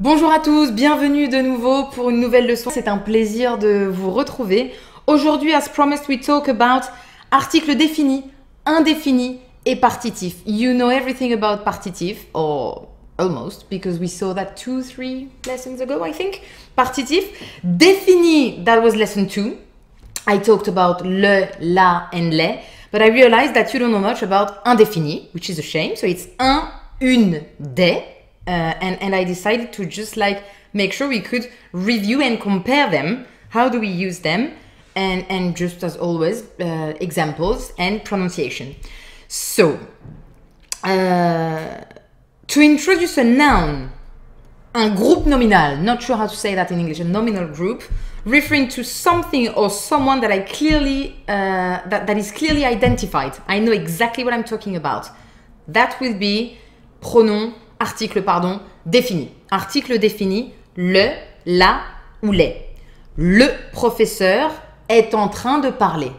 Bonjour à tous, bienvenue de nouveau pour une nouvelle leçon. C'est un plaisir de vous retrouver. Aujourd'hui, as promised, we talk about article défini, indéfini et partitif. You know everything about partitif, or almost, because we saw that 2, 3 lessons ago, I think. Partitif, défini, that was lesson 2. I talked about le, la, and les, but I realized that you don't know much about indéfini, which is a shame. So it's un, une, des. And I decided to just like make sure we could review and compare them. How do we use them? And just as always, examples and pronunciation. So, to introduce a noun, un groupe nominal, not sure how to say that in English, a nominal group, referring to something or someone that I clearly, that is clearly identified. I know exactly what I'm talking about. That will be pronom. Article, pardon, défini. Article défini, le, la ou les. Le professeur est en train de parler.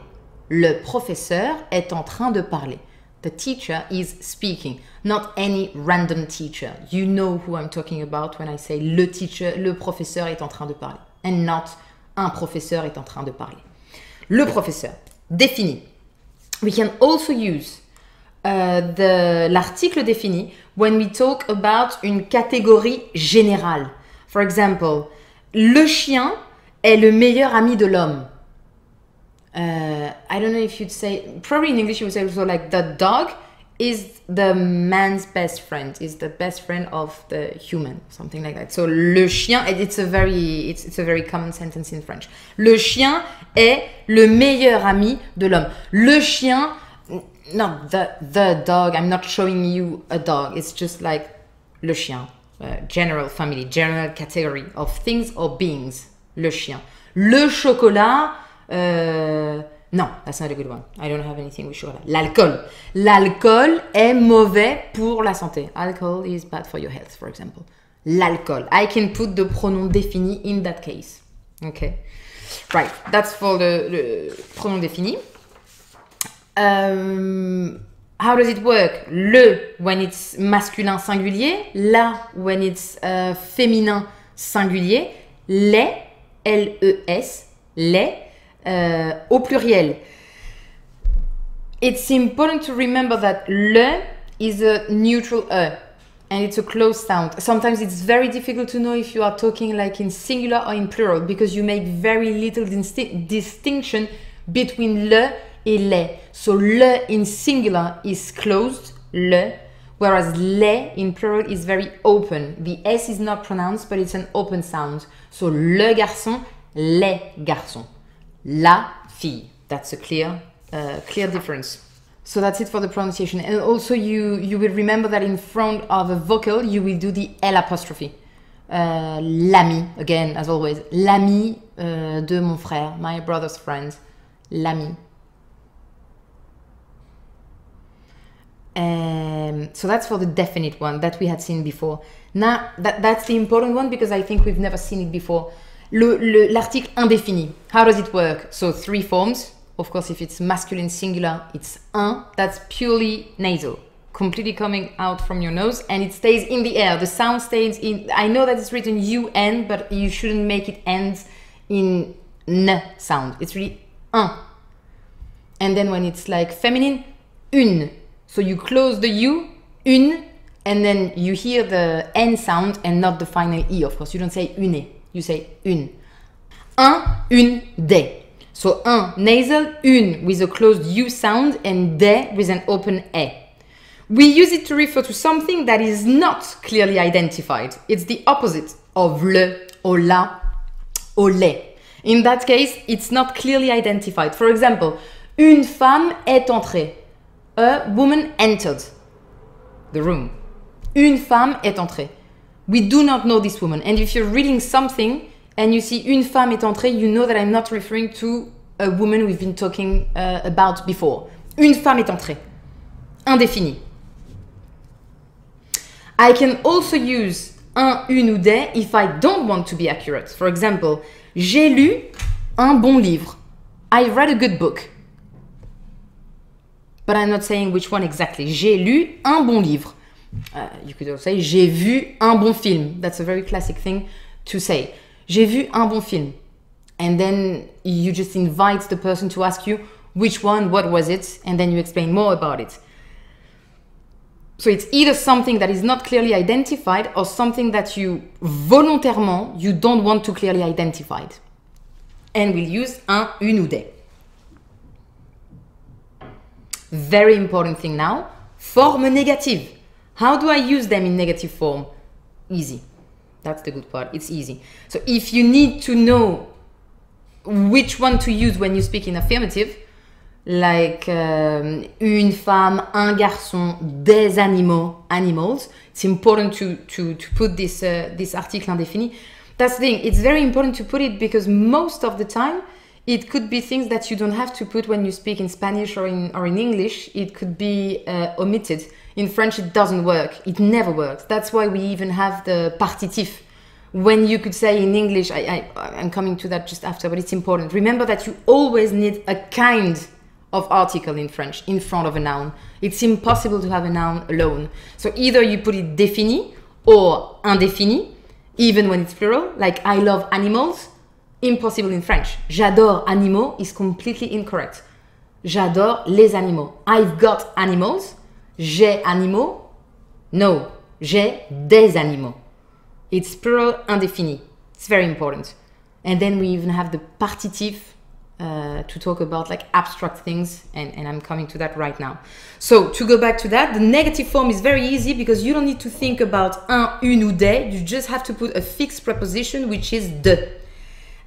Le professeur est en train de parler. The teacher is speaking, not any random teacher. You know who I'm talking about when I say le teacher, le professeur est en train de parler. And not un professeur est en train de parler. Le professeur, défini. We can also use l'article défini when we talk about une catégorie générale. For example, le chien est le meilleur ami de l'homme. I don't know if you'd say, probably in English you would say also like the dog is the man's best friend, is the best friend of the human, something like that. So le chien, it's a very common sentence in French. Le chien est le meilleur ami de l'homme. Le chien, not the dog, I'm not showing you a dog, it's just like le chien, general family, general category of things or beings, le chien. Le chocolat, non, that's not a good one, I don't have anything with chocolat. L'alcool, l'alcool est mauvais pour la santé, alcohol is bad for your health, for example. L'alcool, I can put the pronom défini in that case, okay? Right, that's for the pronom défini. How does it work? Le when it's masculin singulier, la when it's féminin singulier, les, L-E-S, les, au pluriel. It's important to remember that le is a neutral E and it's a closed sound. Sometimes it's very difficult to know if you are talking like in singular or in plural because you make very little distinction between le et les. So le in singular is closed, le, whereas les in plural is very open. The S is not pronounced, but it's an open sound. So le garçon, les garçons. La fille. That's a clear difference. So that's it for the pronunciation. And also you will remember that in front of a vocal, you will do the L apostrophe. L'ami, again, as always. L'ami de mon frère, my brother's friend. L'ami. So that's for the definite one that we had seen before. Now, that's the important one because I think we've never seen it before. L'article indéfini. How does it work? So three forms. Of course, if it's masculine singular, it's un. That's purely nasal, completely coming out from your nose, and it stays in the air. The sound stays in. I know that it's written un, but you shouldn't make it end in n sound. It's really un. And then when it's like feminine, une. So you close the U, une, and then you hear the N sound and not the final E, of course. You don't say une, you say une. Un, une, des. So un, nasal, une, with a closed U sound, and des with an open E. We use it to refer to something that is not clearly identified. It's the opposite of le, or la, or les. In that case, it's not clearly identified. For example, une femme est entrée. A woman entered the room. Une femme est entrée. We do not know this woman. And if you're reading something and you see une femme est entrée, you know that I'm not referring to a woman we've been talking about before. Une femme est entrée. Indéfini. I can also use un, une ou des if I don't want to be accurate. For example, j'ai lu un bon livre. I read a good book. But I'm not saying which one exactly. J'ai lu un bon livre. You could also say, j'ai vu un bon film. That's a very classic thing to say. J'ai vu un bon film. And then you just invite the person to ask you which one, what was it, and then you explain more about it. So it's either something that is not clearly identified or something that you volontairement, you don't want to clearly identify. And we'll use un, une ou des. Very important thing now, forme négative. How do I use them in negative form? Easy. That's the good part, it's easy. So if you need to know which one to use when you speak in affirmative, like une femme, un garçon, des animaux, animals. It's important to put this, this article indéfini. That's the thing, it's very important to put it because most of the time it could be things that you don't have to put when you speak in Spanish or in English. It could be omitted. In French it doesn't work, it never works. That's why we even have the partitif. When you could say in English, I'm coming to that just after, but it's important. Remember that you always need a kind of article in French in front of a noun. It's impossible to have a noun alone. So either you put it défini or indéfini, even when it's plural, like I love animals, impossible in French. J'adore animaux is completely incorrect. J'adore les animaux. I've got animals. J'ai animaux. No, j'ai des animaux. It's plural indéfini. It's very important. And then we even have the partitif to talk about like abstract things. And I'm coming to that right now. So to go back to that, the negative form is very easy because you don't need to think about un, une ou des. You just have to put a fixed preposition, which is de.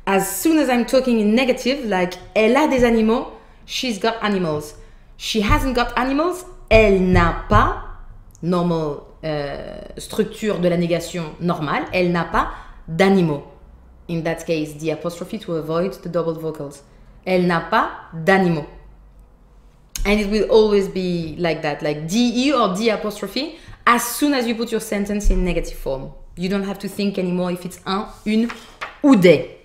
As soon as I'm talking in negative, like elle a des animaux, she's got animals. She hasn't got animals, elle n'a pas, normal structure de la négation normale, elle n'a pas d'animaux. In that case, the apostrophe to avoid the double vocals. Elle n'a pas d'animaux. And it will always be like that, like DE or D apostrophe, as soon as you put your sentence in negative form. You don't have to think anymore if it's un, une ou des.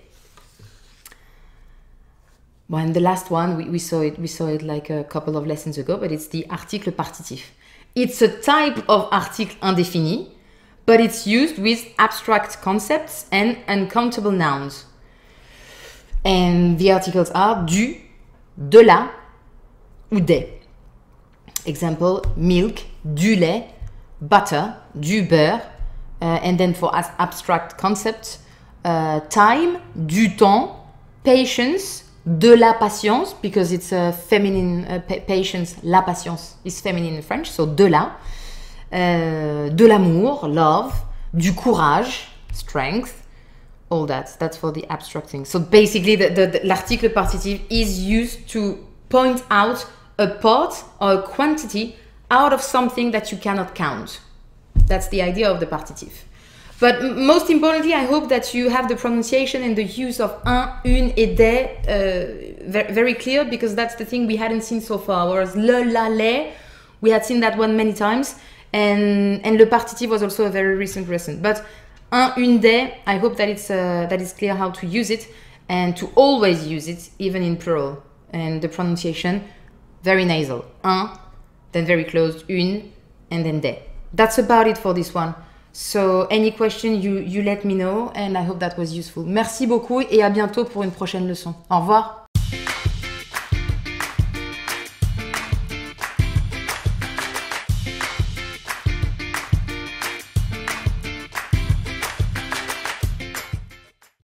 Well, and the last one, we saw it like a couple of lessons ago, but it's the article partitif. It's a type of article indéfini, but it's used with abstract concepts and uncountable nouns. And the articles are du, de la, ou des. Example, milk, du lait, butter, du beurre. And then for abstract concepts, time, du temps, patience, de la patience, because it's a feminine, patience, la patience is feminine in French, so de la, de l'amour, love, du courage, strength, all that, that's for the abstract thing. So basically l'article partitif is used to point out a part or a quantity out of something that you cannot count. That's the idea of the partitif. But most importantly, I hope that you have the pronunciation and the use of un, une, et des very clear, because that's the thing we hadn't seen so far. Whereas le, la, les, we had seen that one many times, and le partitif was also a very recent lesson. But un, une, des, I hope that it's clear how to use it and to always use it, even in plural. And the pronunciation, very nasal. Un, then very close, une, and then des. That's about it for this one. So, any question, you let me know, and I hope that was useful. Merci beaucoup et à bientôt pour une prochaine leçon. Au revoir.